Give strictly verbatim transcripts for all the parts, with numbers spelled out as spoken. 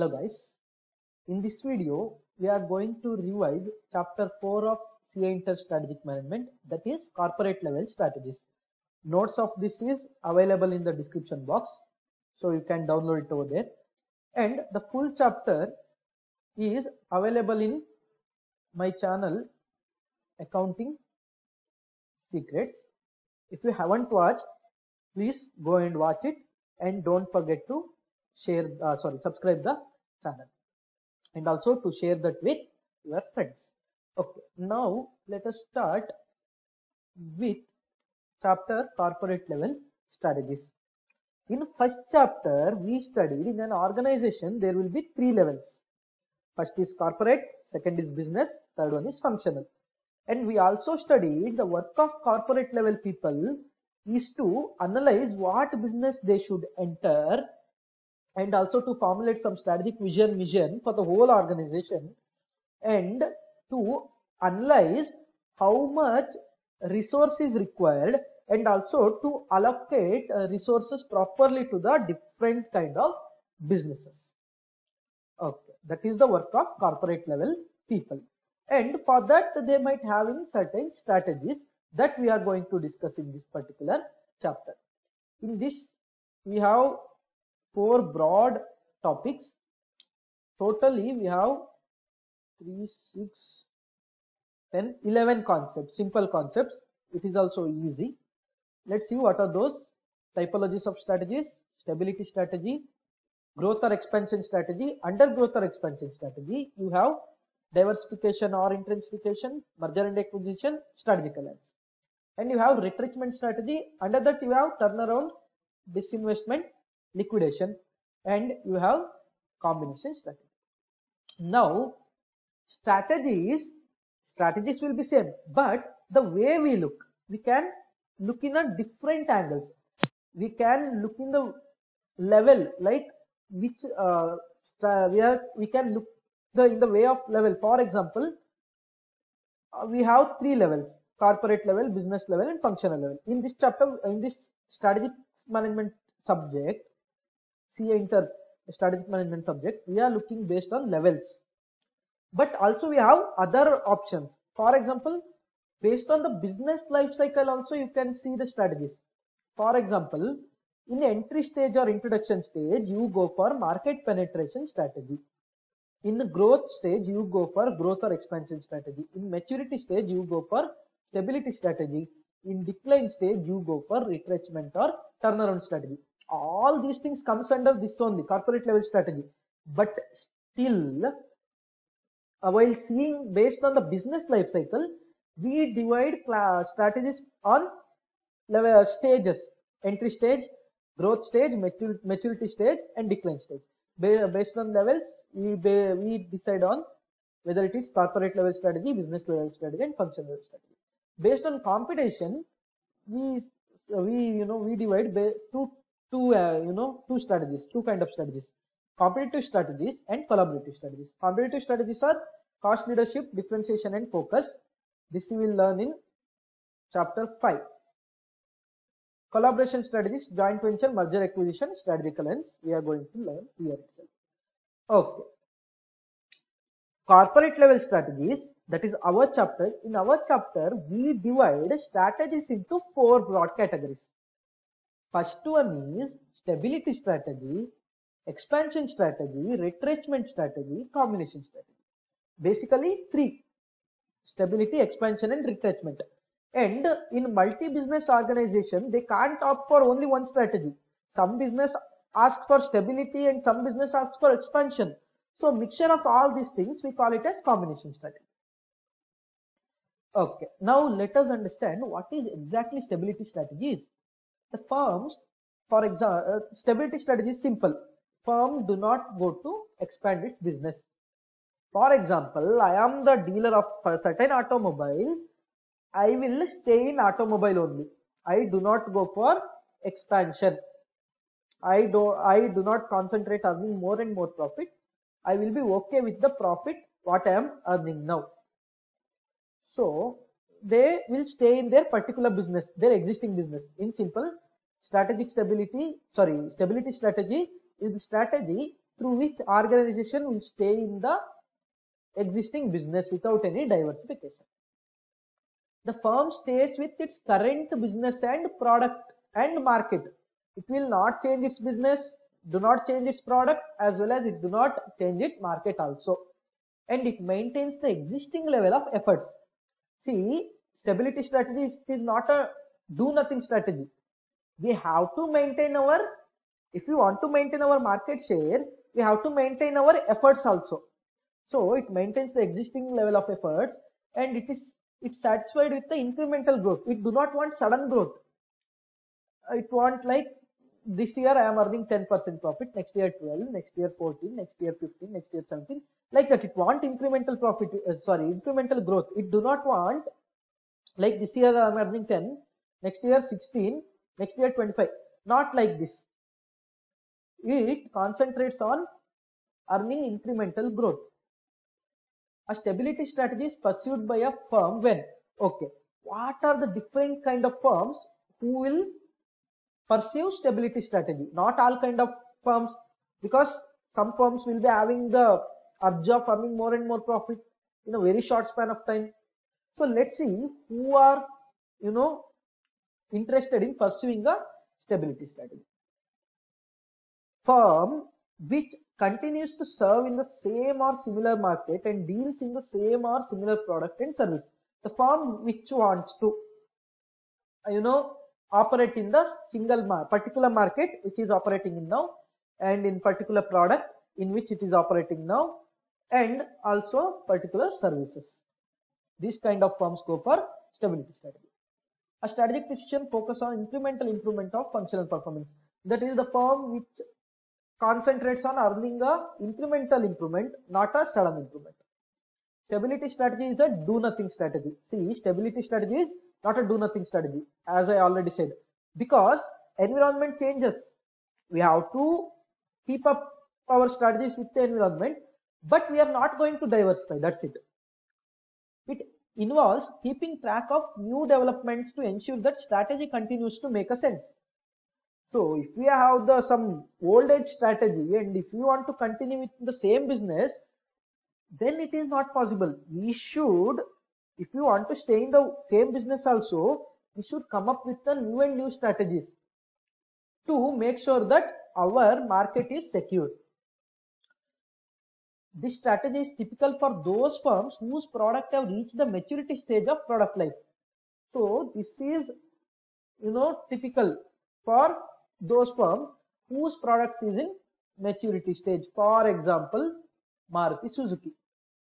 Hello guys, in this video we are going to revise chapter four of C A Inter Strategic Management, that is corporate level strategies. Notes of this is available in the description box, so you can download it over there, and the full chapter is available in my channel Accounting Secrets. If you haven't watched, please go and watch it, and don't forget to share uh, sorry subscribe the channel, and also to share that with your friends. Okay, now let us start with chapter corporate level strategies. In first chapter we studied in an organization there will be three levels. First is corporate, second is business, third one is functional. And we also studied the work of corporate level people is to analyze what business they should enter, and also to formulate some strategic vision, vision for the whole organization, and to analyze how much resource is required, and also to allocate resources properly to the different kind of businesses. Okay, that is the work of corporate level people, and for that they might have certain strategies that we are going to discuss in this particular chapter. In this we have four broad topics. Totally we have three, six, ten, eleven concepts, simple concepts. It is also easy. Let's see what are those. Typologies of strategies, stability strategy, growth or expansion strategy. Under growth or expansion strategy you have diversification or intensification, merger and acquisition, strategic alliance, and you have retrenchment strategy. Under that you have turnaround, disinvestment, liquidation, and you have combination strategy. Now strategies strategies will be same, but the way we look, we can look in a different angles. We can look in the level like which uh, we are we can look the in the way of level. For example, uh, we have three levels: corporate level, business level, and functional level. In this chapter, in this strategic management subject, C A Inter strategic management subject, we are looking based on levels, but also we have other options. For example, based on the business life cycle also you can see the strategies. For example, in entry stage or introduction stage you go for market penetration strategy. In the growth stage you go for growth or expansion strategy. In maturity stage you go for stability strategy. In decline stage you go for retrenchment or turnaround strategy. All these things comes under this only corporate level strategy, but still uh, while seeing based on the business life cycle we divide strategies on level stages: entry stage, growth stage, maturity stage, and decline stage. Based on levels we we decide on whether it is corporate level strategy, business level strategy, and functional level strategy. Based on competition we we you know we divide two two uh, you know two strategies, two kind of strategies: competitive strategies and collaborative strategies. Competitive strategies are cost leadership, differentiation, and focus. This we will learn in chapter five. Collaboration strategies, joint venture, merger acquisition, strategic alliance, we are going to learn here itself. Okay, corporate level strategies, that is our chapter. In our chapter we divide strategies into four broad categories. First one is stability strategy, expansion strategy, retrenchment strategy, combination strategy. Basically three: stability, expansion, and retrenchment. And in multi-business organization they can't opt for only one strategy. Some business asks for stability and some business asks for expansion. So mixture of all these things we call it as combination strategy. Okay, now let us understand what is exactly stability strategies. The firms, for example, stability strategy is simple. Firm do not go to expand its business. For example, I am the dealer of a certain automobile. I will stay in automobile only. I do not go for expansion. I do, I do not concentrate on earning more and more profit. I will be okay with the profit what I am earning now. So they will stay in their particular business, their existing business. In simple, strategic stability, sorry, stability strategy is the strategy through which organization will stay in the existing business without any diversification. The firm stays with its current business and product and market. It will not change its business, do not change its product, as well as it do not change its market also. And it maintains the existing level of efforts. See, stability strategy is not a do nothing strategy. We have to maintain our, if we want to maintain our market share, we have to maintain our efforts also. So it maintains the existing level of efforts, and it is it's satisfied with the incremental growth. It do not want sudden growth. It want like this year I am earning ten percent profit, next year twelve, next year fourteen, next year fifteen, next year seventeen, like that. It want incremental profit, uh, sorry, incremental growth. It do not want like this year I am earning ten, next year sixteen, next year twenty-five. Not like this. It concentrates on earning incremental growth. A stability strategy is pursued by a firm when, okay, what are the different kind of firms who will pursue stability strategy? Not all kind of firms, because some firms will be having the urge of earning more and more profit in a very short span of time. So let's see who are, you know, interested in pursuing a stability strategy. Firm which continues to serve in the same or similar market and deals in the same or similar product and service. The firm which wants to, you know, operate in the single mar particular market which is operating in now, and in particular product in which it is operating now, and also particular services. This kind of firms go for stability strategy. A strategic decision focus on incremental improvement of functional performance. That is the firm which concentrates on earning a incremental improvement, not a sudden improvement. Stability strategy is a do nothing strategy. See, stability strategy is not a do nothing strategy, as I already said, because environment changes. We have to keep up our strategies with the environment, but we are not going to diversify. That's it. It involves keeping track of new developments to ensure that strategy continues to make a sense. So if we have the some old age strategy and if you want to continue with the same business, then it is not possible. We should, if you want to stay in the same business also, we should come up with the new and new strategies to make sure that our market is secure. This strategy is typical for those firms whose product have reached the maturity stage of product life. So this is, you know, typical for those firms whose products is in maturity stage. For example, Maruti Suzuki.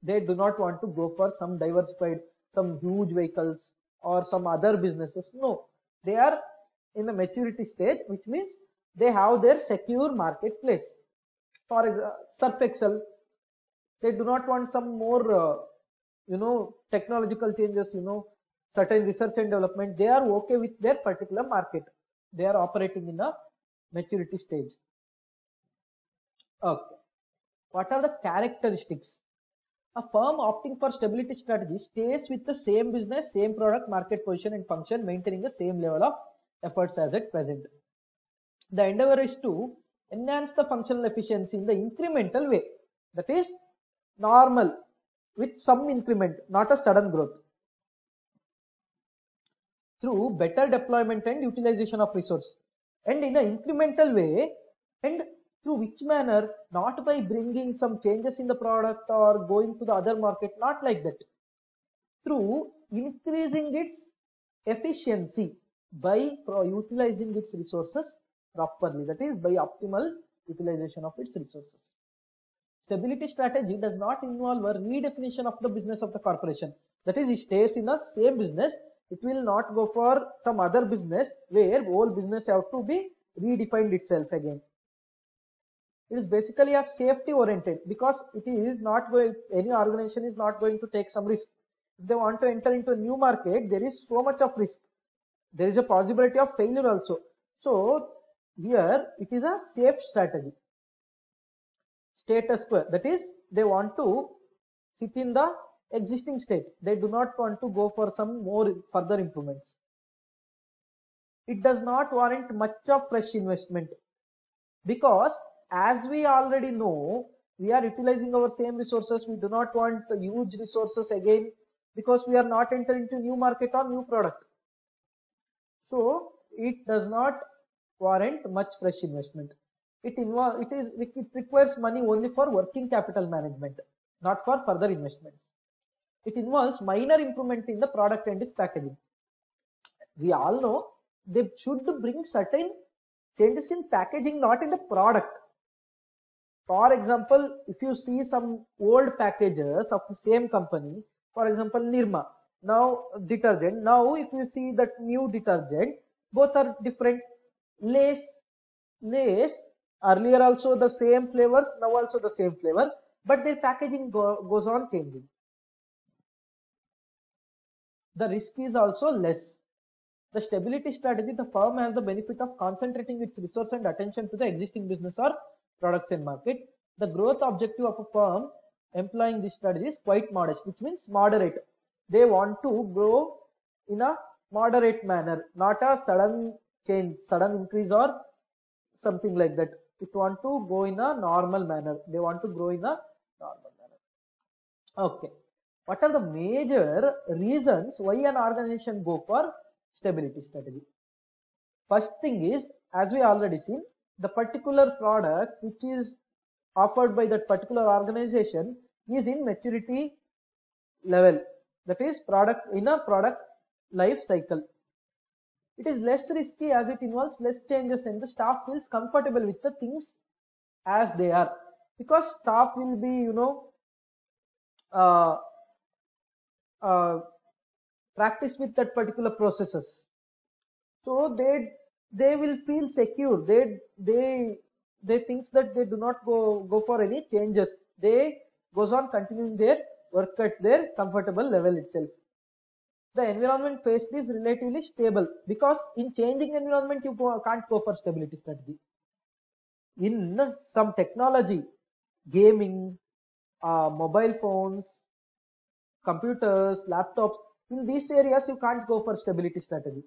They do not want to go for some diversified, some huge vehicles or some other businesses. No, they are in the maturity stage, which means they have their secure marketplace. For example, Surf Excel. They do not want some more, uh, you know, technological changes, you know, certain research and development. They are okay with their particular market. They are operating in a maturity stage. Okay. What are the characteristics? A firm opting for stability strategy stays with the same business, same product, market position and function, maintaining the same level of efforts as at present. The endeavor is to enhance the functional efficiency in the incremental way. That is normal with some increment, not a sudden growth, through better deployment and utilization of resource, and in an incremental way, and through which manner, not by bringing some changes in the product or going to the other market, not like that, through increasing its efficiency by utilizing its resources properly, that is by optimal utilization of its resources. Stability strategy does not involve a redefinition of the business of the corporation. That is, it stays in the same business. It will not go for some other business where whole business have to be redefined itself again. It is basically a safety oriented, because it is not going, any organization is not going to take some risk. If they want to enter into a new market, there is so much of risk. There is a possibility of failure also. So here it is a safe strategy. Status quo, that is, they want to sit in the existing state. They do not want to go for some more further improvements. It does not warrant much of fresh investment, because as we already know, we are utilizing our same resources. We do not want huge resources again because we are not entering into new market or new product. So it does not warrant much fresh investment. It involve, it is it requires money only for working capital management, not for further investments. It involves minor improvement in the product and its packaging. We all know they should bring certain changes in packaging, not in the product. For example, if you see some old packages of the same company, for example, Nirma, now detergent. Now, if you see that new detergent, both are different. Lace, Lace, earlier also the same flavors, now also the same flavor, but their packaging go, goes on changing. The risk is also less. The stability strategy, the firm has the benefit of concentrating its resource and attention to the existing business or products and market. The growth objective of a firm employing this strategy is quite modest, which means moderate. They want to grow in a moderate manner, not a sudden change, sudden increase or something like that. It want to go in a normal manner. They want to grow in a normal manner. Okay. What are the major reasons why an organization go for stability strategy? First thing is, as we already seen, the particular product which is offered by that particular organization is in maturity level, that is product in a product life cycle. It is less risky as it involves less changes and the staff feels comfortable with the things as they are, because staff will be, you know, uh, uh, practice with that particular processes. So they they will feel secure. They they they think that they do not go go for any changes. They goes on continuing their work at their comfortable level itself. The environment faced is relatively stable, because in changing environment you go, can't go for stability strategy. In some technology, gaming, uh, mobile phones, computers, laptops, in these areas you can't go for stability strategy,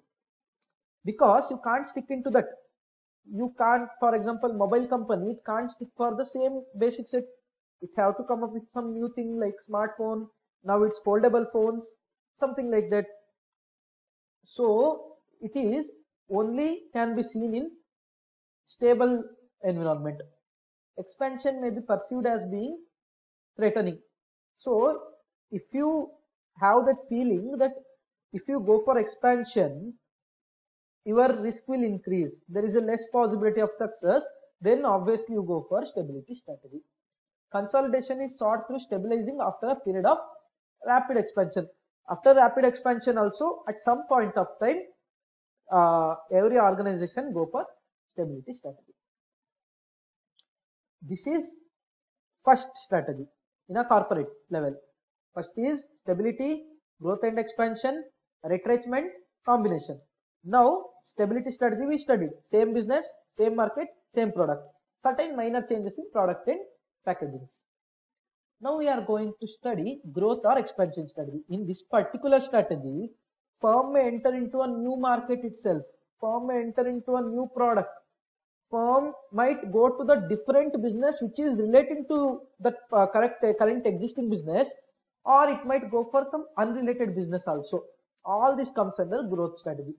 because you can't stick into that. You can't, for example, mobile company can't stick for the same basic set. It have to come up with some new thing like smartphone. Now it's foldable phones, something like that. So it is only can be seen in stable environment. Expansion may be perceived as being threatening. So if you have that feeling that if you go for expansion, your risk will increase, there is a less possibility of success, then obviously you go for stability strategy. Consolidation is sought through stabilizing after a period of rapid expansion. After rapid expansion also, at some point of time, uh, every organization go for stability strategy. This is first strategy in a corporate level. First is stability, growth and expansion, retrenchment, combination. Now, stability strategy we studied. Same business, same market, same product. Certain minor changes in product and packaging. Now we are going to study growth or expansion strategy. In this particular strategy, firm may enter into a new market itself. Firm may enter into a new product. Firm might go to the different business which is relating to the uh, correct, uh, current existing business, or it might go for some unrelated business also. All this comes under growth strategy.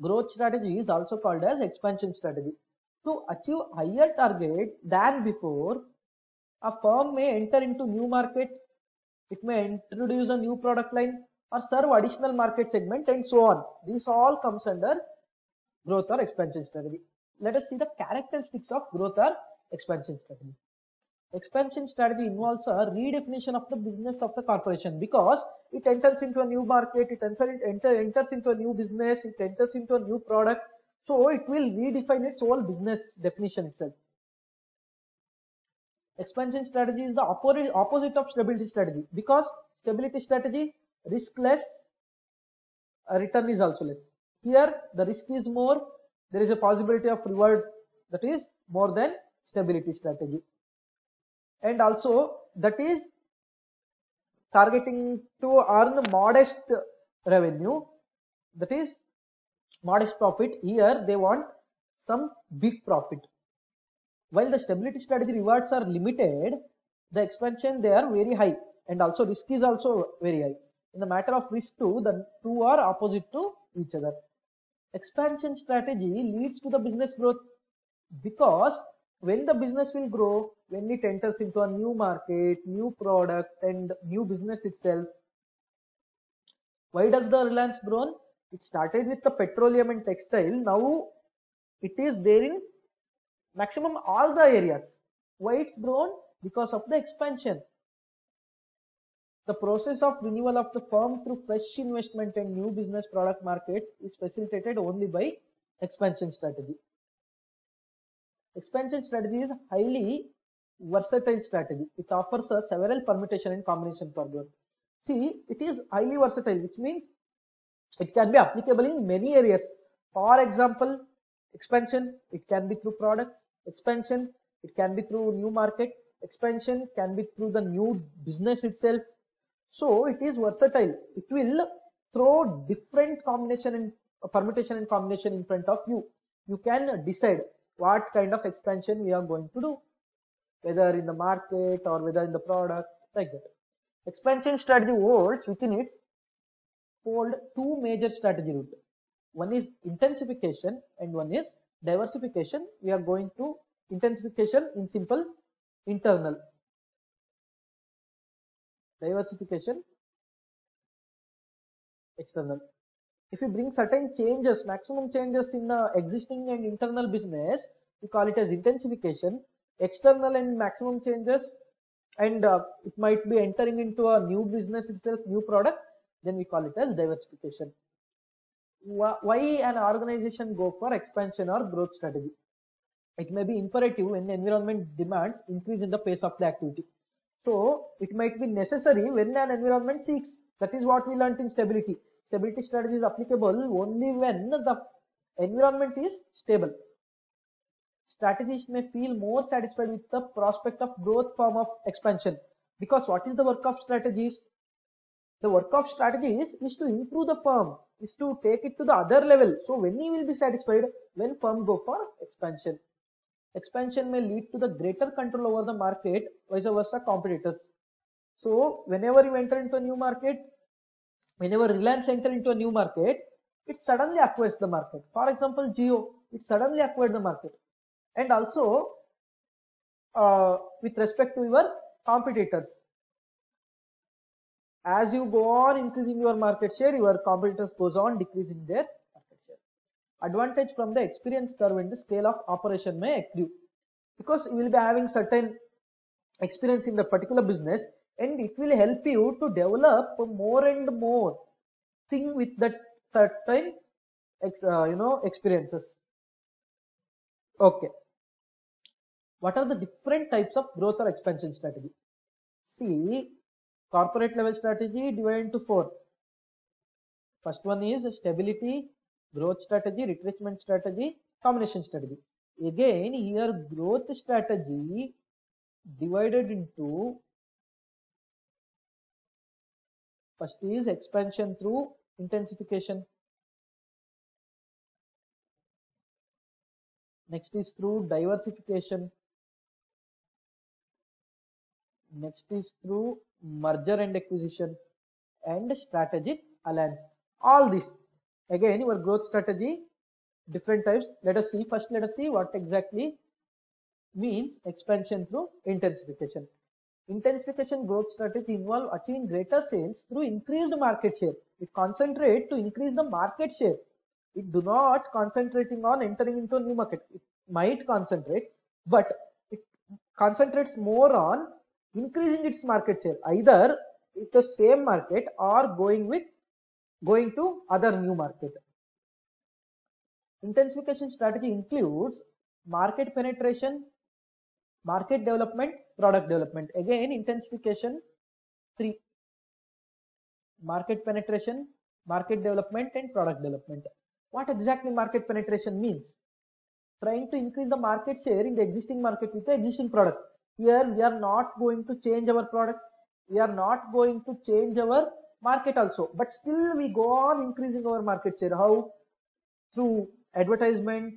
Growth strategy is also called as expansion strategy. To achieve higher target than before, a firm may enter into new market, it may introduce a new product line or serve additional market segment and so on. This all comes under growth or expansion strategy. Let us see the characteristics of growth or expansion strategy. Expansion strategy involves a redefinition of the business of the corporation, because it enters into a new market, it enters, enter, enters into a new business, it enters into a new product. So it will redefine its whole business definition itself. Expansion strategy is the opposite of stability strategy, because stability strategy, risk less, return is also less. Here the risk is more, there is a possibility of reward that is more than stability strategy. And also that is targeting to earn modest revenue, that is modest profit. Here they want some big profit. While the stability strategy rewards are limited, the expansion they are very high, and also risk is also very high. In the matter of risk too, the two are opposite to each other. Expansion strategy leads to the business growth, because when the business will grow, when it enters into a new market, new product and new business itself. Why does the Reliance grown? It started with the petroleum and textile. Now it is there in maximum all the areas. Why it's grown? Because of the expansion. The process of renewal of the firm through fresh investment and new business product markets is facilitated only by expansion strategy. Expansion strategy is highly versatile strategy. It offers us several permutation and combination for growth. See, it is highly versatile, which means it can be applicable in many areas. For example, expansion, it can be through products. Expansion, it can be through new market. Expansion can be through the new business itself. So it is versatile. It will throw different combination and uh, permutation and combination in front of you. You can decide what kind of expansion we are going to do, whether in the market or whether in the product, like that. Expansion strategy holds within its fold two major strategy routes. One is intensification and one is diversification. We are going to intensification in simple internal. Diversification external. If you bring certain changes, maximum changes in the existing and internal business, we call it as intensification. External and maximum changes, and uh, it might be entering into a new business itself, new product, then we call it as diversification. Why an organization go for expansion or growth strategy? It may be imperative when the environment demands increase in the pace of the activity. So it might be necessary when an environment seeks. That is what we learnt in stability. Stability strategy is applicable only when the environment is stable. Strategists may feel more satisfied with the prospect of growth form of expansion, because what is the work of strategies? The work of strategies is to improve the firm, is to take it to the other level. So when he will be satisfied when firm go for expansion. Expansion may lead to the greater control over the market, vice versa competitors. So whenever you enter into a new market, whenever Reliance enter into a new market, it suddenly acquires the market. For example, Jio, it suddenly acquired the market. And also uh, with respect to your competitors, as you go on increasing your market share, your competitors goes on decreasing their market share. Advantage from the experience curve and the scale of operation may accrue, because you will be having certain experience in the particular business, and it will help you to develop more and more thing with that certain ex, uh, you know experiences. Okay, what are the different types of growth or expansion strategy? See, corporate level strategy divided into four. First one is stability, growth strategy, retrenchment strategy, combination strategy. Again, here growth strategy divided into, first is expansion through intensification. Next is through diversification. Next is through merger and acquisition and strategic alliance. All this. Again, your growth strategy, different types. Let us see. First, let us see what exactly means expansion through intensification. Intensification growth strategy involve achieving greater sales through increased market share. It concentrates to increase the market share. It do not concentrating on entering into a new market. It might concentrate, but it concentrates more on increasing its market share, either in the same market or going with going to other new market. Intensification strategy includes market penetration, market development, product development. Again, intensification three, market penetration, market development and product development. What exactly market penetration means? Trying to increase the market share in the existing market with the existing product. Here we are not going to change our product. We are not going to change our market also. But still we go on increasing our market share. How? Through advertisement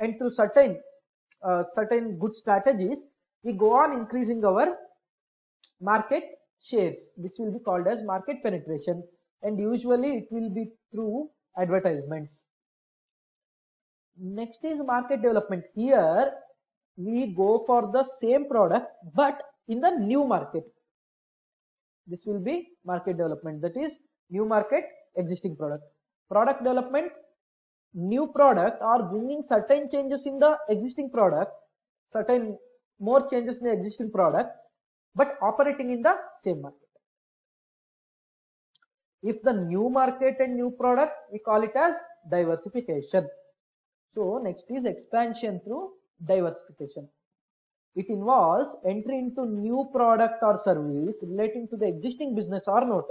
and through certain uh, certain good strategies, we go on increasing our market shares. This will be called as market penetration, and usually it will be through advertisements. Next is market development. Here we go for the same product but in the new market. This will be market development, that is new market, existing product. Product development, new product or bringing certain changes in the existing product, certain more changes in the existing product but operating in the same market. If the new market and new product, we call it as diversification. So next is expansion through diversification. It involves entry into new product or service relating to the existing business or not.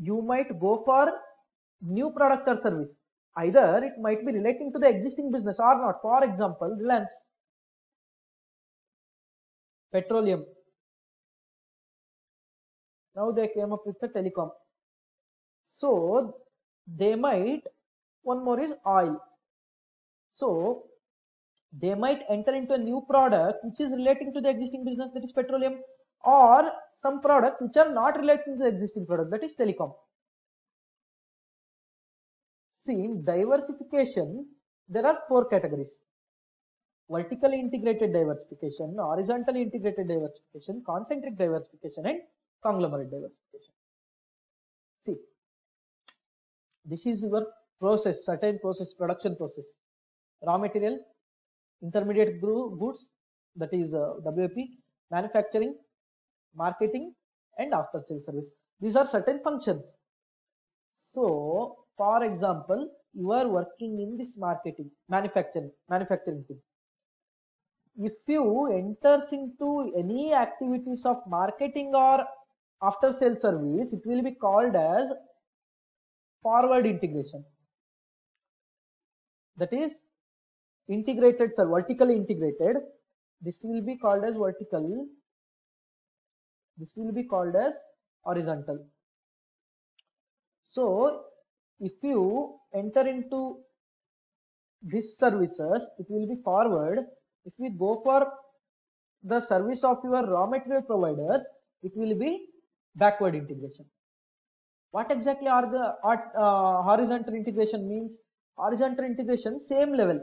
You might go for new product or service, either it might be relating to the existing business or not. For example, Reliance Petroleum. Now they came up with the telecom. So they might, one more is oil. So they might enter into a new product which is relating to the existing business, that is petroleum, or some product which are not relating to the existing product, that is telecom. See, in diversification, there are four categories: vertically integrated diversification, horizontally integrated diversification, concentric diversification, and conglomerate diversification. See, this is your process, certain process, production process. Raw material, intermediate goods, that is uh, W I P, manufacturing, marketing, and after sales service. These are certain functions. So, for example, you are working in this marketing, manufacturing, manufacturing thing. If you enters into any activities of marketing or after sales service, it will be called as forward integration. That is integrated, sir, vertically integrated. This will be called as vertical. This will be called as horizontal. So if you enter into these services, it will be forward. If we go for the service of your raw material provider, it will be backward integration. What exactly are the uh, horizontal integration means? Horizontal integration, same level.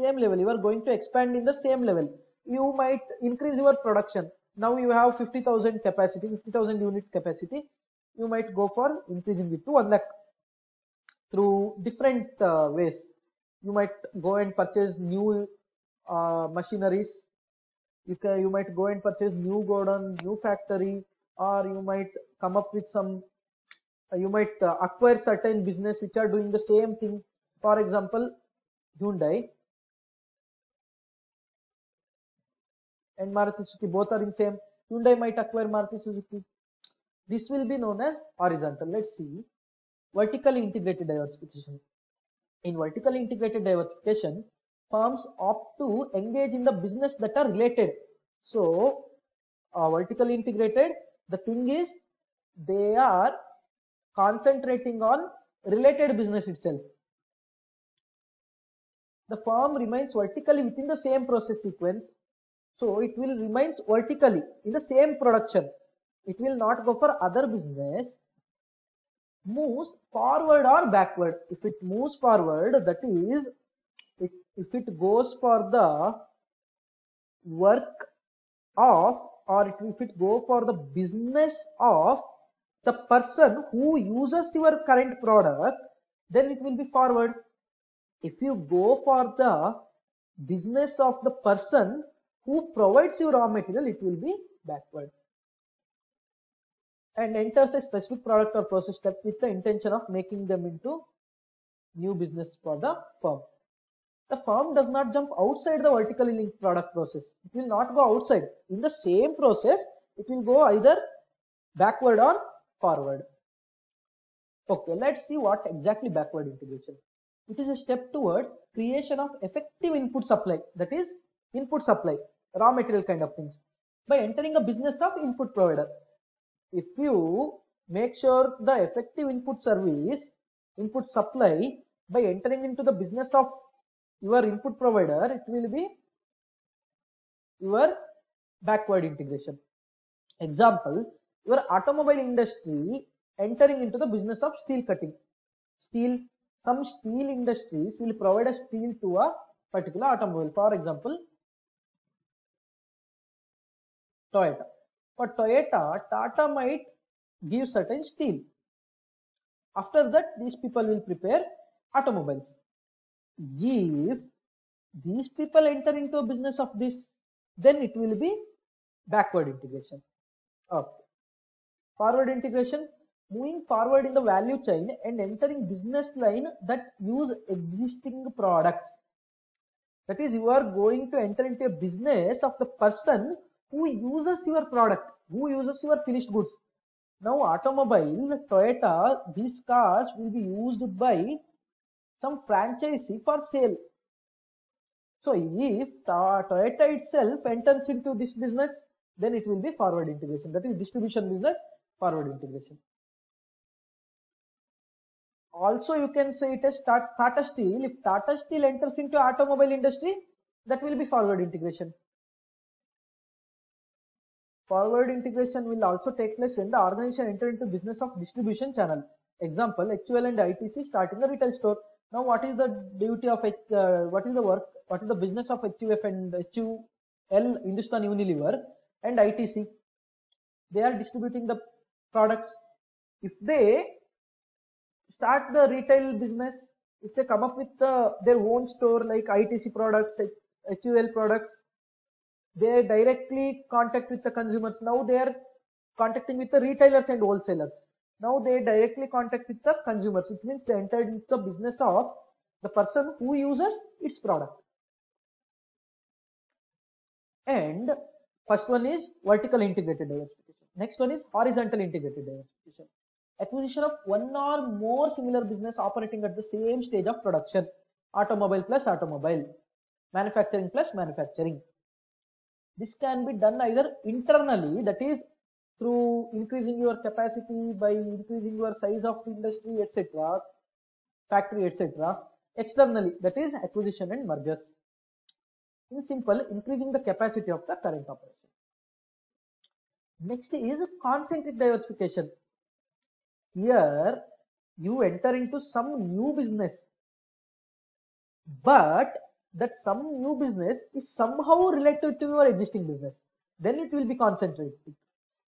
Same level, you are going to expand in the same level. You might increase your production. Now you have fifty thousand capacity, fifty thousand units capacity. You might go for increasing it to one lakh through different uh, ways. You might go and purchase new uh, machineries. You can, you might go and purchase new godown, new factory, or you might come up with some, uh, you might uh, acquire certain business which are doing the same thing. For example, Hyundai and Maruti Suzuki, both are in same. Hyundai might acquire Maruti Suzuki. This will be known as horizontal. Let's see. Vertically integrated diversification. In vertically integrated diversification, firms opt to engage in the business that are related. So, uh, vertically integrated, the thing is they are concentrating on related business itself. The firm remains vertically within the same process sequence. So, it will remain vertically in the same production. It will not go for other business. Moves forward or backward. If it moves forward, that is, it, if it goes for the work of, or it, if it go for the business of the person who uses your current product, then it will be forward. If you go for the business of the person who provides you raw material, it will be backward. And enters a specific product or process step with the intention of making them into new business for the firm. The firm does not jump outside the vertically linked product process. It will not go outside. In the same process, it will go either backward or forward. Okay, let's see what exactly backward integration. It is a step towards creation of effective input supply, that is input supply, raw material kind of things, by entering a business of input provider. If you make sure the effective input service, input supply, by entering into the business of your input provider, it will be your backward integration. Example, your automobile industry entering into the business of steel cutting. Steel, some steel industries will provide a steel to a particular automobile. For example, Toyota. For Toyota, Tata might give certain steel. After that, these people will prepare automobiles. If these people enter into a business of this, then it will be backward integration. Okay. Forward integration, moving forward in the value chain and entering business line that use existing products. That is, you are going to enter into a business of the person who uses your product, who uses your finished goods. Now, automobile, Toyota, these cars will be used by some franchisee for sale. So, if Toyota itself enters into this business, then it will be forward integration. That is distribution business, forward integration. Also, you can say it as Tata Steel. If Tata Steel enters into automobile industry, that will be forward integration. Forward integration will also take place when the organization enters into business of distribution channel. Example, H U L and I T C start in the retail store. Now, what is the duty of, uh, what is the work, what is the business of H U F and H U L, Hindustan Unilever and I T C? They are distributing the products. If they start the retail business, if they come up with uh, their own store like I T C products, H U L products, they directly contact with the consumers. Now they are contacting with the retailers and wholesalers. Now they directly contact with the consumers, which means they entered into the business of the person who uses its product. And first one is vertical integrated diversification. Next one is horizontal integrated diversification. Acquisition of one or more similar business operating at the same stage of production. Automobile plus automobile. Manufacturing plus manufacturing. This can be done either internally, that is through increasing your capacity by increasing your size of industry, et cetera, factory, et cetera. Externally, that is acquisition and mergers. In simple, increasing the capacity of the current operation. Next is concentric diversification. Here, you enter into some new business, but that some new business is somehow related to your existing business, then it will be concentrated.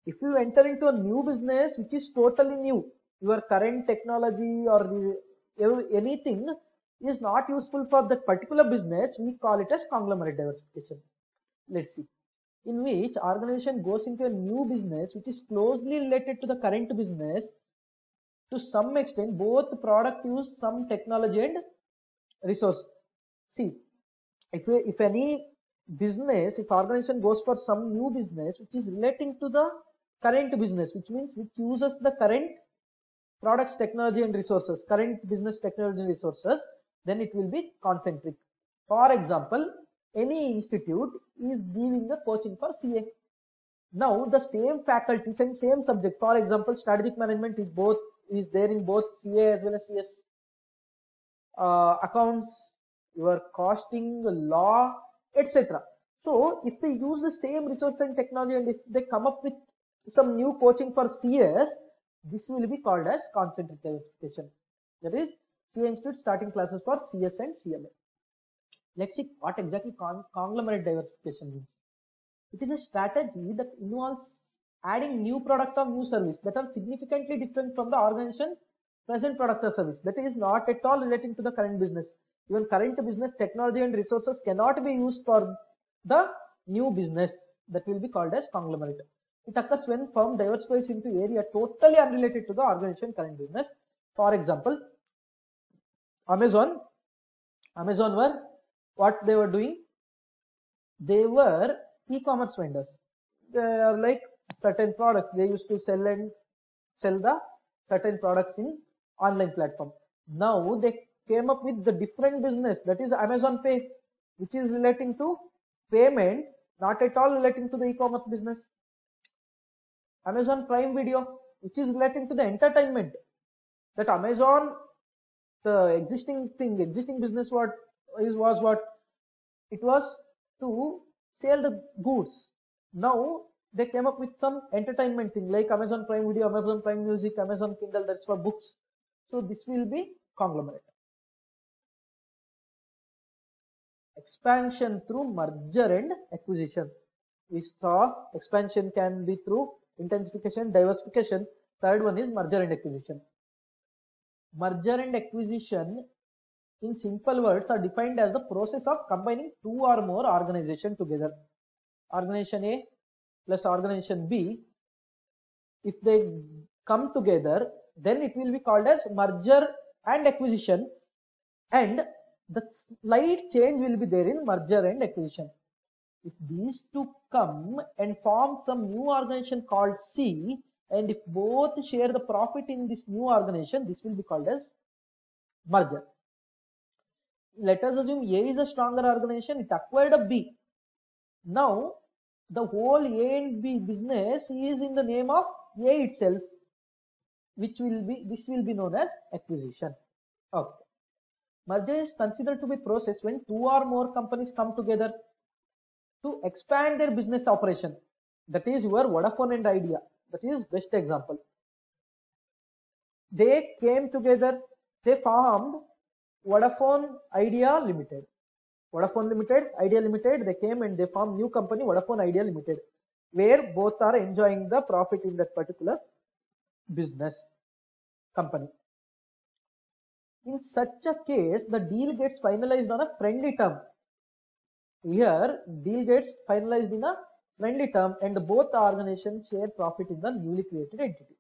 If you enter into a new business which is totally new, your current technology or anything is not useful for that particular business, we call it as conglomerate diversification. Let's see. In which organization goes into a new business which is closely related to the current business to some extent, both product use, some technology and resource. See, If, if any business, if organization goes for some new business which is relating to the current business, which means which uses the current products, technology and resources, current business technology and resources, then it will be concentric. For example, any institute is giving the coaching for C A. Now, the same faculties and same subject, for example, strategic management is both is there in both C A as well as C S, uh, accounts, your costing, law, et cetera. So, if they use the same resource and technology and if they come up with some new coaching for C S, this will be called as concentric diversification. That is, C A Institute starting classes for C S and C M A. Let's see what exactly con conglomerate diversification means. It is a strategy that involves adding new product or new service that are significantly different from the organization present product or service, that is not at all relating to the current business. Even current business technology and resources cannot be used for the new business. That will be called as conglomerate. It occurs when firm diversifies into area totally unrelated to the organization current business. For example, Amazon. Amazon were what they were doing? They were e-commerce vendors. They are like certain products. They used to sell and sell the certain products in online platform. Now they came up with the different business, that is Amazon Pay, which is relating to payment, not at all relating to the e-commerce business. Amazon Prime Video, which is relating to the entertainment. That Amazon, the existing thing, existing business what it was what? It was to sell the goods. Now they came up with some entertainment thing like Amazon Prime Video, Amazon Prime Music, Amazon Kindle, that's for books. So this will be conglomerate. Expansion through merger and acquisition. We saw expansion can be through intensification, diversification. Third one is merger and acquisition. Merger and acquisition in simple words are defined as the process of combining two or more organizations together. Organization A plus organization B, if they come together, then it will be called as merger and acquisition, and the slight change will be there in merger and acquisition. If these two come and form some new organization called C, and if both share the profit in this new organization, this will be called as merger. Let us assume A is a stronger organization, it acquired a B. Now, the whole A and B business is in the name of A itself, which will be, this will be known as acquisition. Okay. Merger is considered to be a process when two or more companies come together to expand their business operation. That is your Vodafone and Idea. That is best example. They came together, they formed Vodafone Idea Limited. Vodafone Limited, Idea Limited, they came and they formed new company Vodafone Idea Limited, where both are enjoying the profit in that particular business company. In such a case, the deal gets finalized on a friendly term. Here, deal gets finalized in a friendly term and both organizations share profit in the newly created entity.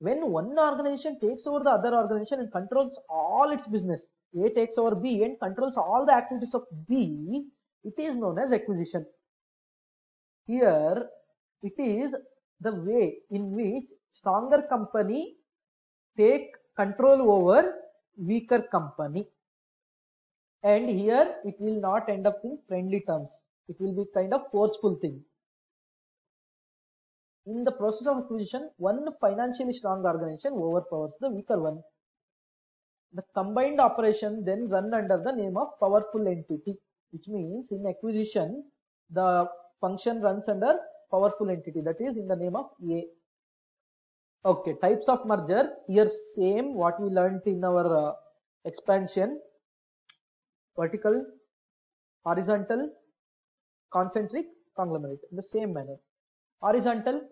When one organization takes over the other organization and controls all its business, A takes over B and controls all the activities of B, it is known as acquisition. Here, it is the way in which stronger company take control over weaker company. And here, it will not end up in friendly terms. It will be kind of forceful thing. In the process of acquisition, one financially strong organization overpowers the weaker one. The combined operation then run under the name of powerful entity, which means in acquisition, the function runs under powerful entity, that is in the name of A. Okay, types of merger, here same what we learnt in our uh, expansion, vertical, horizontal, concentric, conglomerate, in the same manner. Horizontal,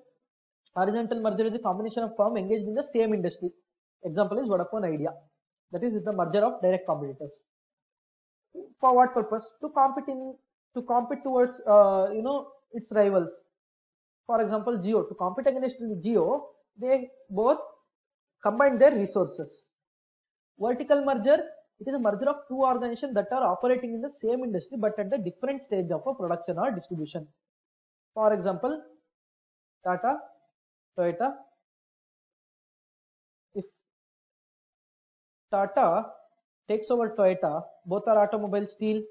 horizontal merger is a combination of firms engaged in the same industry. Example is Vodafone Idea. That is the merger of direct competitors. For what purpose? To compete in, to compete towards uh, you know its rivals. For example, Jio. To compete against Jio, they both combine their resources. Vertical merger. It is a merger of two organizations that are operating in the same industry but at the different stage of a production or distribution. For example, Tata, Toyota. If Tata takes over Toyota, both are automobile steel.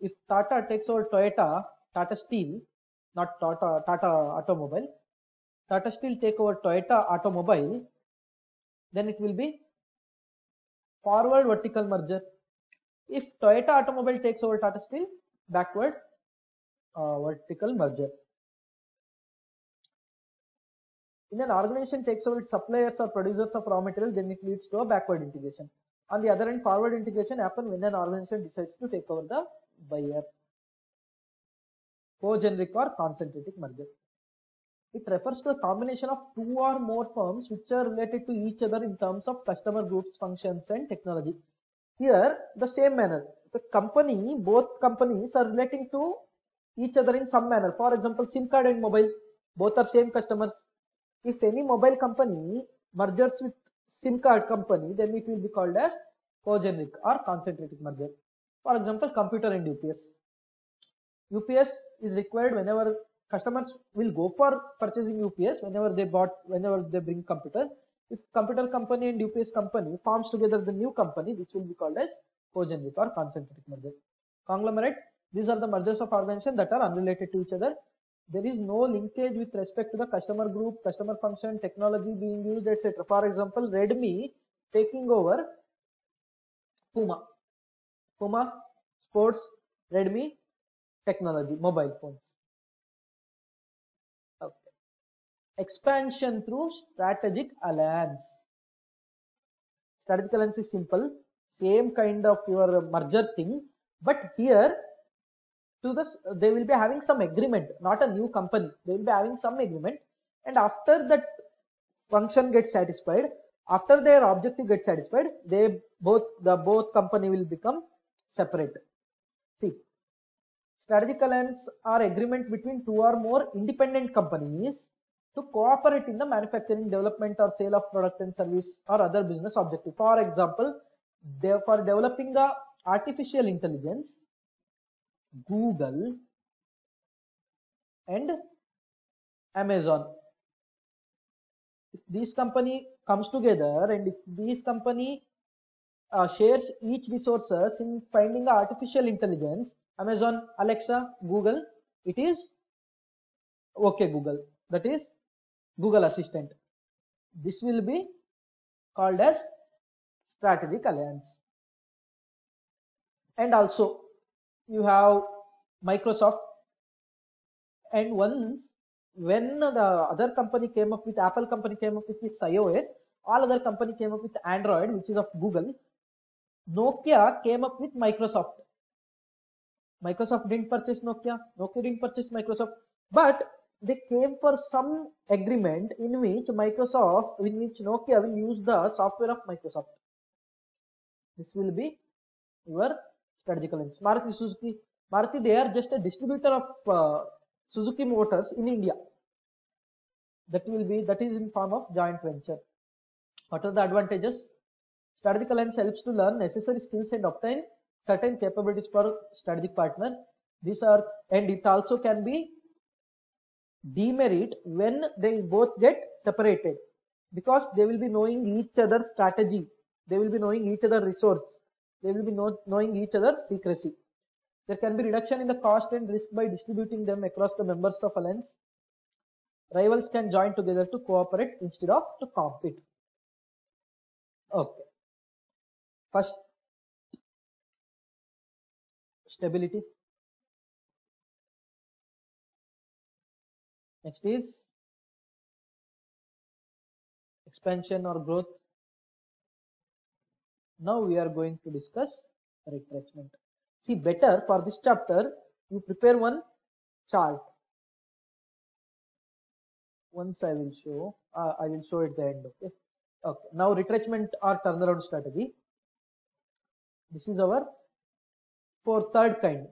If Tata takes over Toyota, Tata Steel, not Tata, Tata Automobile. Tata Steel take over Toyota Automobile, then it will be forward vertical merger. If Toyota Automobile takes over Tata Steel, backward uh, vertical merger. In an organization takes over its suppliers or producers of raw material, then it leads to a backward integration. On the other hand, forward integration happens when an organization decides to take over the buyer. Cogeneric or concentric merger. It refers to a combination of two or more firms which are related to each other in terms of customer groups, functions and technology. Here, the same manner. The company, both companies are relating to each other in some manner. For example, SIM card and mobile, both are same customers. If any mobile company mergers with SIM card company, then it will be called as cogeneric or concentric merger. For example, computer and U P S. U P S is required whenever customers will go for purchasing U P S, whenever they bought, whenever they bring computer. If computer company and U P S company forms together the new company, this will be called as cogeneric or concentric merger. Conglomerate, these are the mergers of organizations that are unrelated to each other. There is no linkage with respect to the customer group, customer function, technology being used, et cetera. For example, Redmi taking over Puma. Puma sports, Redmi, technology, mobile phones. Okay. Expansion through strategic alliance. Strategic alliance is simple, same kind of your merger thing, but here to this they will be having some agreement, not a new company. They will be having some agreement, and after that function gets satisfied, after their objective gets satisfied, they both the both company will become separate. See, strategic alliance are agreement between two or more independent companies to cooperate in the manufacturing, development, or sale of product and service or other business objective. For example, they for developing the artificial intelligence, Google and Amazon. If these company comes together and if these company uh, shares each resources in finding artificial intelligence, Amazon, Alexa, Google, it is okay Google, that is Google Assistant. This will be called as strategic alliance. And also you have Microsoft, and once when the other company came up with Apple company came up with its iOS, all other company came up with Android, which is of Google. Nokia came up with Microsoft. Microsoft didn't purchase Nokia, Nokia didn't purchase Microsoft, but they came for some agreement in which Microsoft, in which Nokia will use the software of Microsoft. This will be your strategic alliance. Maruti Suzuki, Maruti, they are just a distributor of uh, Suzuki motors in India. That will be, that is in form of joint venture. What are the advantages? Strategic alliance helps to learn necessary skills and obtain certain capabilities for strategic partner. These are, and it also can be demerit when they both get separated, because they will be knowing each other's strategy, they will be knowing each other's resource, they will be know, knowing each other's secrecy. There can be reduction in the cost and risk by distributing them across the members of alliance. Rivals can join together to cooperate instead of to compete. Okay. First, stability. Next is expansion or growth. Now we are going to discuss retrenchment. See, better for this chapter, you prepare one chart. Once I will show, uh, I will show at the end. Okay. Okay. Now retrenchment or turnaround strategy. This is our for third kind.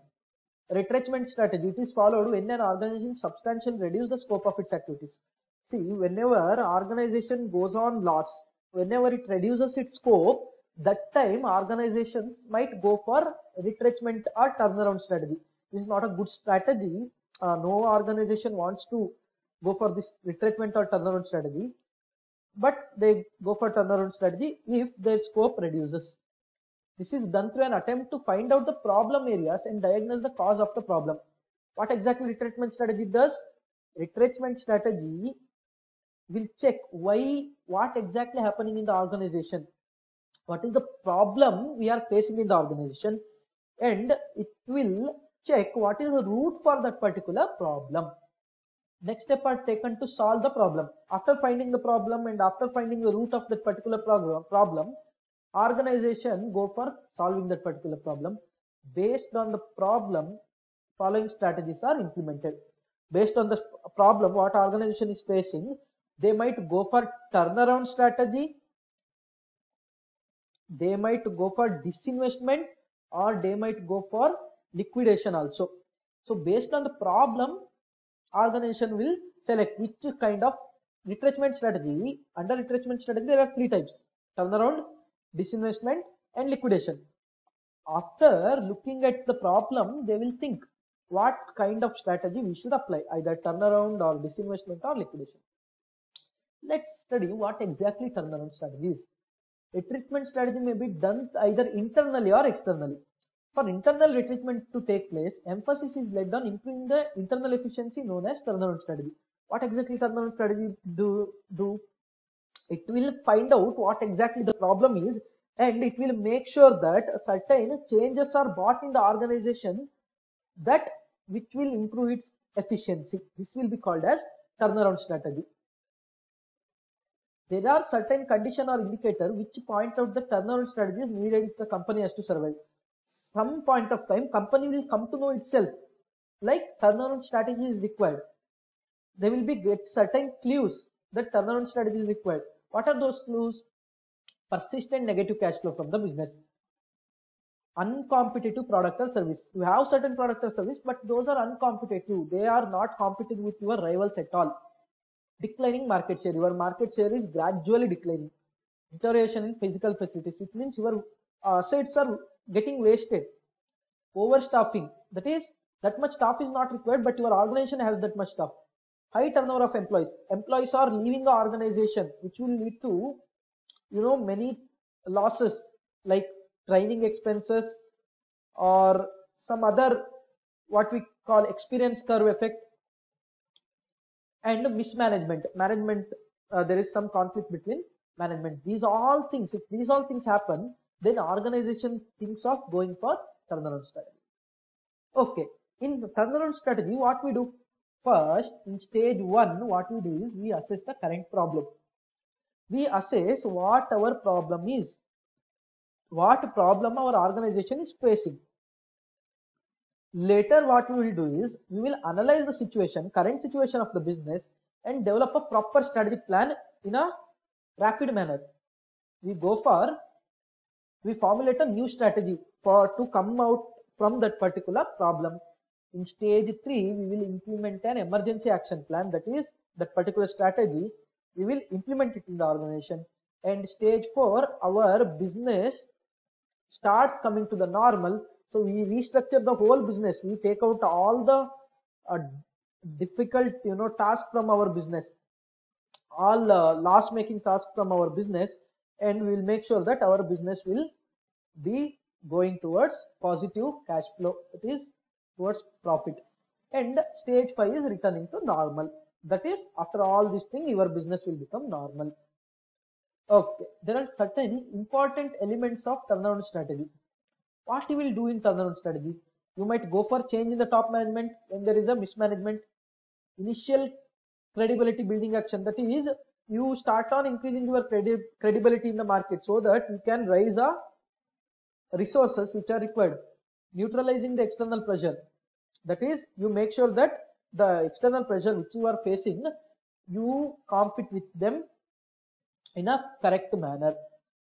Retrenchment strategy. It is followed when an organization substantially reduces the scope of its activities. See, whenever organization goes on loss, whenever it reduces its scope, that time organizations might go for retrenchment or turnaround strategy. This is not a good strategy. Uh, no organization wants to go for this retrenchment or turnaround strategy, but they go for turnaround strategy if their scope reduces. This is done through an attempt to find out the problem areas and diagnose the cause of the problem. What exactly retrenchment strategy does? Retrenchment strategy will check why, what exactly happening in the organization. What is the problem we are facing in the organization, and it will check what is the root for that particular problem. Next step are taken to solve the problem. After finding the problem and after finding the root of that particular problem, organization go for solving that particular problem. Based on the problem, following strategies are implemented. Based on the problem what organization is facing, they might go for turnaround strategy, they might go for disinvestment, or they might go for liquidation also. So based on the problem, organization will select which kind of retrenchment strategy. Under retrenchment strategy there are three types: turnaround, disinvestment and liquidation. After looking at the problem, they will think what kind of strategy we should apply, either turnaround or disinvestment or liquidation. Let's study what exactly turnaround strategy is. Retrenchment strategy may be done either internally or externally. For internal retrenchment to take place, emphasis is laid on improving the internal efficiency known as turnaround strategy. What exactly turnaround strategy do? do? It will find out what exactly the problem is and it will make sure that certain changes are brought in the organization that which will improve its efficiency. This will be called as turnaround strategy. There are certain condition or indicator which point out the turnaround strategies needed if the company has to survive. Some point of time company will come to know itself like turnaround strategy is required. They will be get certain clues that turnaround strategy is required. What are those clues? Persistent negative cash flow from the business, uncompetitive product or service. You have certain product or service, but those are uncompetitive. They are not competing with your rivals at all. Declining market share. Your market share is gradually declining. Deterioration in physical facilities, which means your assets are getting wasted. Overstaffing. That is, that much staff is not required, but your organization has that much staff. High turnover of employees. Employees are leaving the organization, which will lead to, you know, many losses like training expenses or some other what we call experience curve effect. And mismanagement. Management, uh, there is some conflict between management. These all things, if these all things happen, then organization thinks of going for turnaround strategy. Okay, in the turnaround strategy, what we do? First, in stage one, what we do is we assess the current problem. We assess what our problem is. What problem our organization is facing. Later, what we will do is we will analyze the situation, current situation of the business, and develop a proper strategic plan in a rapid manner. We go for, we formulate a new strategy for to come out from that particular problem. In stage three, we will implement an emergency action plan, that is, that particular strategy, we will implement it in the organization. And stage four, our business starts coming to the normal. So we restructure the whole business. We take out all the uh, difficult, you know, tasks from our business, all uh, loss-making tasks from our business, and we will make sure that our business will be going towards positive cash flow. It is towards profit. And stage five is returning to normal. That is, after all this thing, your business will become normal. Okay, there are certain important elements of turnaround strategy. What you will do in turnaround strategy? You might go for change in the top management when there is a mismanagement. Initial credibility building action, that is, you start on increasing your credi credibility in the market so that you can raise the resources which are required. Neutralizing the external pressure, that is, you make sure that the external pressure which you are facing, you compete with them in a correct manner.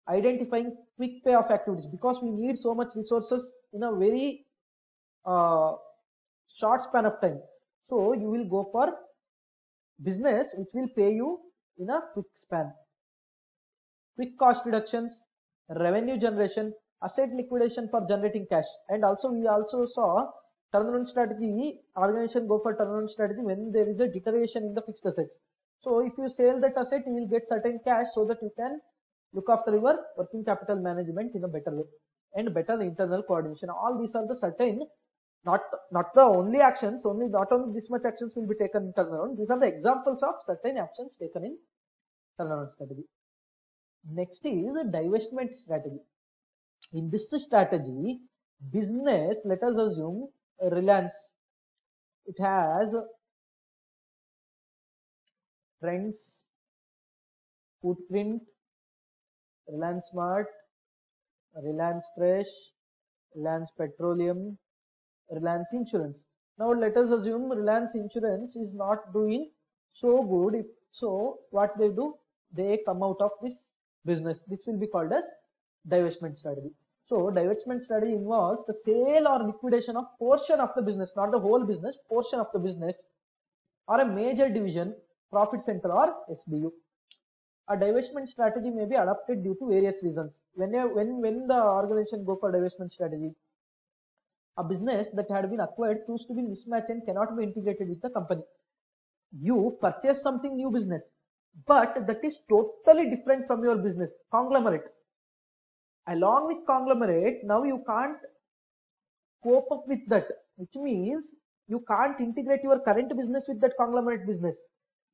Identifying quick payoff activities, because we need so much resources in a very uh, short span of time. So you will go for business which will pay you in a quick span. Quick cost reductions, revenue generation, asset liquidation for generating cash. And also we also saw turnaround strategy, organization go for turnaround strategy when there is a deterioration in the fixed assets. So if you sell that asset, you will get certain cash so that you can look after your working capital management in a better way, and better internal coordination. All these are the certain, not not the only actions, only not only this much actions will be taken in turnaround. These are the examples of certain actions taken in turnaround strategy. Next is a divestment strategy. In this strategy, business, let us assume Reliance, it has trends, footprint, Reliance Smart, Reliance Fresh, Reliance Petroleum, Reliance Insurance. Now let us assume Reliance Insurance is not doing so good. If so, what they do? They come out of this business. This will be called as divestment strategy. So divestment strategy involves the sale or liquidation of portion of the business, not the whole business, portion of the business, or a major division, profit center or S B U. A divestment strategy may be adopted due to various reasons. When, when, when the organization go for divestment strategy, a business that had been acquired proves to be mismatched and cannot be integrated with the company. You purchase something new business, but that is totally different from your business, conglomerate. Along with conglomerate, now you can't cope up with that, which means you can't integrate your current business with that conglomerate business.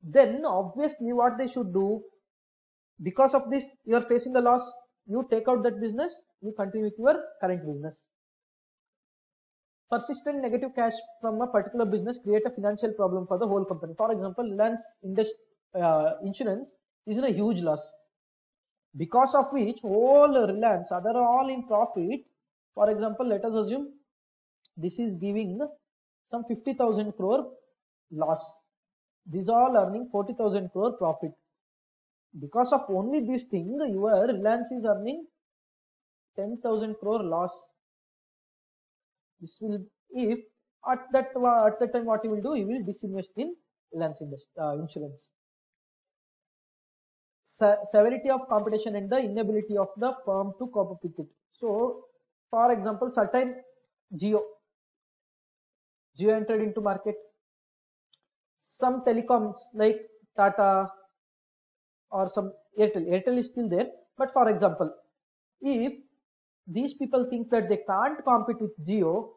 Then obviously what they should do, because of this, you are facing a loss. you take out that business, you continue with your current business. Persistent negative cash from a particular business create a financial problem for the whole company. For example, Reliance uh, insurance is in a huge loss, because of which whole Reliance, other all in profit. For example, let us assume this is giving some fifty thousand crore loss. These all earning forty thousand crore profit. Because of only this thing, your Reliance is earning ten thousand crore loss. This will, if at that at that time what you will do, you will disinvest in Reliance uh, insurance. Se severity of competition and the inability of the firm to cope up with it. So, for example, certain Jio, Jio entered into market. Some telecoms like Tata or some Airtel, Airtel is still there. But for example, if these people think that they can't compete with Jio,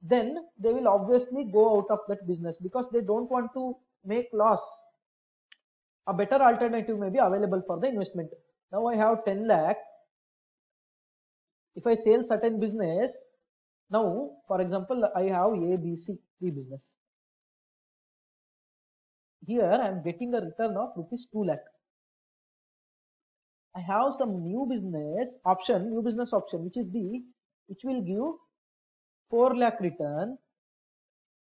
then they will obviously go out of that business because they don't want to make loss. A better alternative may be available for the investment. Now I have ten lakh. If I sell certain business, now for example I have A, B, C, three business. Here I am getting a return of rupees two lakh. I have some new business option, new business option, which is D, which will give four lakh return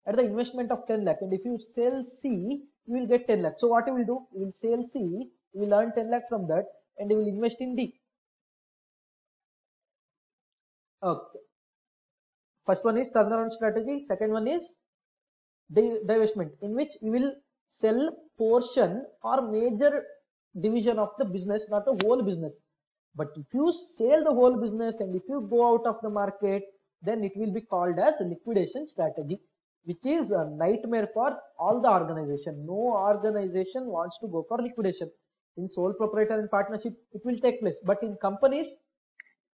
at the investment of ten lakh. And if you sell C, you will get ten lakh. So what you will do? You will sell C, you will earn ten lakh from that, and you will invest in D. Okay. First one is turnaround strategy. Second one is divestment, in which you will sell portion or major division of the business, not the whole business. But if you sell the whole business and if you go out of the market, then it will be called as liquidation strategy, which is a nightmare for all the organization. No organization wants to go for liquidation. In sole proprietor and partnership, it will take place, but in companies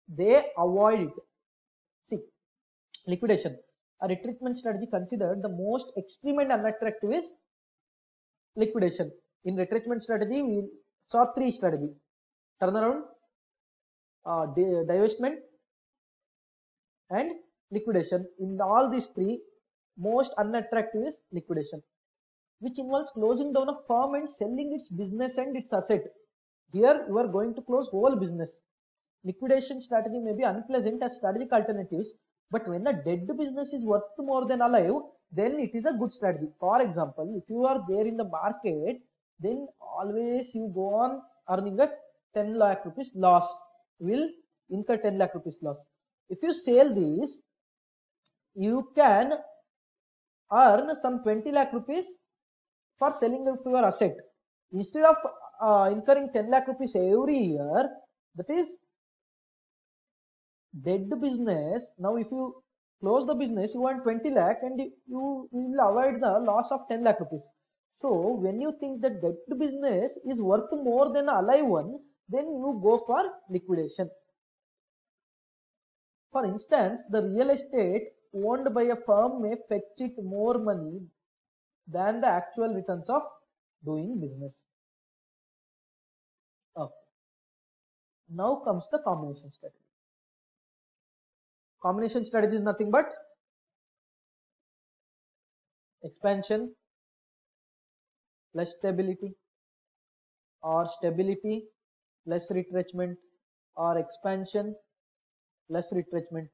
they avoid it. See, liquidation, a retrenchment strategy considered the most extreme and unattractive is liquidation. In retrenchment strategy, we saw three strategy: turnaround, uh, divestment, and liquidation. In all these three, most unattractive is liquidation, which involves closing down a firm and selling its business and its asset. Here, you are going to close whole business. Liquidation strategy may be unpleasant as strategic alternatives, but when a dead business is worth more than alive, then it is a good strategy. For example, if you are there in the market, then always you go on earning a ten lakh rupees loss, will incur ten lakh rupees loss. If you sell these, you can earn some twenty lakh rupees for selling of your asset. Instead of uh, incurring ten lakh rupees every year, that is dead business. Now if you close the business, you earn twenty lakh and you will avoid the loss of ten lakh rupees. So when you think that dead business is worth more than a alive one, then you go for liquidation. For instance, the real estate owned by a firm may fetch it more money than the actual returns of doing business. Okay. Now comes the combination strategy. Combination strategy is nothing but expansion plus stability, or stability plus retrenchment, or expansion plus retrenchment,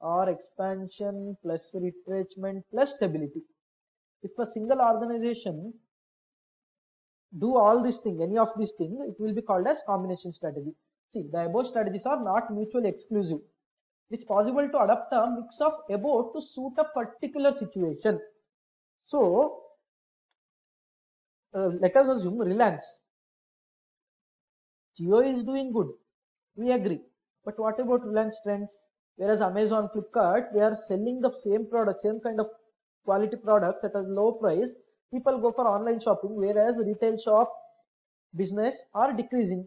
or expansion plus retrenchment plus stability. If a single organization do all these things, any of these things, it will be called as combination strategy. See, the above strategies are not mutually exclusive. It's possible to adapt a mix of above to suit a particular situation. So, Uh, let us assume Reliance. Jio is doing good, we agree. But what about Reliance Trends? Whereas Amazon, Flipkart, they are selling the same product, same kind of quality products at a low price. People go for online shopping, whereas retail shop business are decreasing.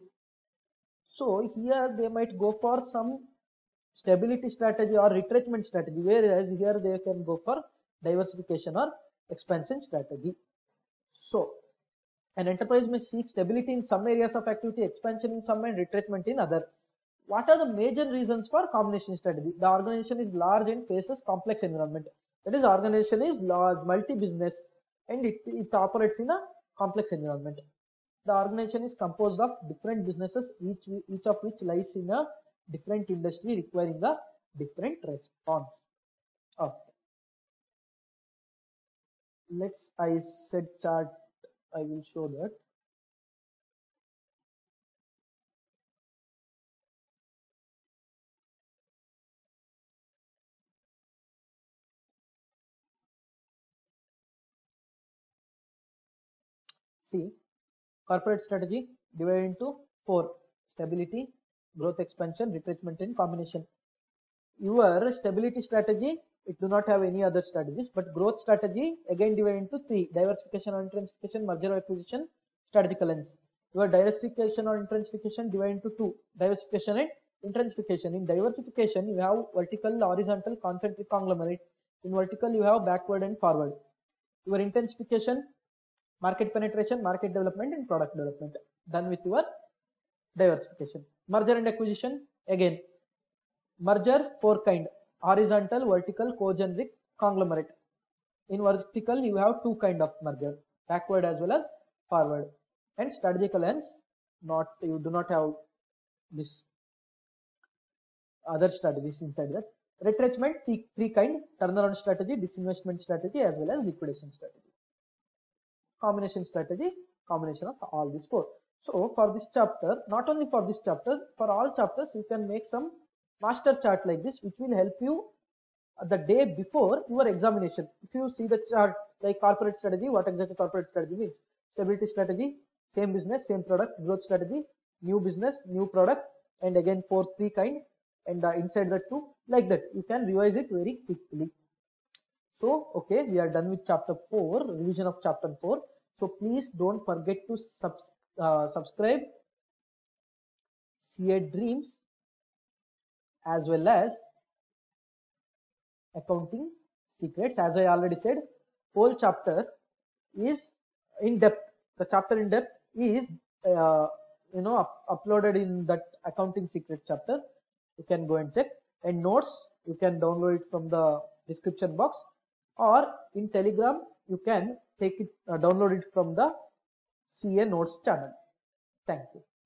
So here they might go for some stability strategy or retrenchment strategy, whereas here they can go for diversification or expansion strategy. So, an enterprise may seek stability in some areas of activity, expansion in some, and retrenchment in other. what are the major reasons for combination strategy? The organization is large and faces complex environment. That is, organization is large, multi-business, and it, it operates in a complex environment. The organization is composed of different businesses, each each of which lies in a different industry, requiring a different response. Okay. Let's I said chart. I will show that. See, corporate strategy divided into four: stability, growth, expansion, retrenchment, and combination. Your stability strategy, it do not have any other strategies, but growth strategy again divided into three: diversification or intensification, merger or acquisition, strategic alliance. Your diversification or intensification divided into two: diversification and intensification. In diversification, you have vertical, horizontal, concentric, conglomerate. In vertical, you have backward and forward. Your intensification, market penetration, market development, and product development. Done with your diversification. Merger and acquisition, again, merger four kind: horizontal, vertical, co-generic, conglomerate. In vertical, you have two kind of merger, backward as well as forward. And strategic alliance, not you do not have this other strategies inside that. Retrenchment, three, three kind: turnaround strategy, disinvestment strategy, as well as liquidation strategy. Combination strategy, combination of all these four. So for this chapter, not only for this chapter, for all chapters, you can make some master chart like this, which will help you the day before your examination. If you see the chart like corporate strategy, what exactly corporate strategy means? Stability strategy, same business, same product. Growth strategy, new business, new product, and again four, three kind, and the inside that two, like that. You can revise it very quickly. So, okay, we are done with chapter four, revision of chapter four. So please don't forget to subs uh, subscribe C A Dreams as well as Accounting Secrets. As I already said, whole chapter is in depth. The chapter in depth is uh, you know up uploaded in that Accounting Secrets chapter. You can go and check, and notes you can download it from the description box. Or in Telegram, you can take it, uh, download it from the C A Notes channel. Thank you.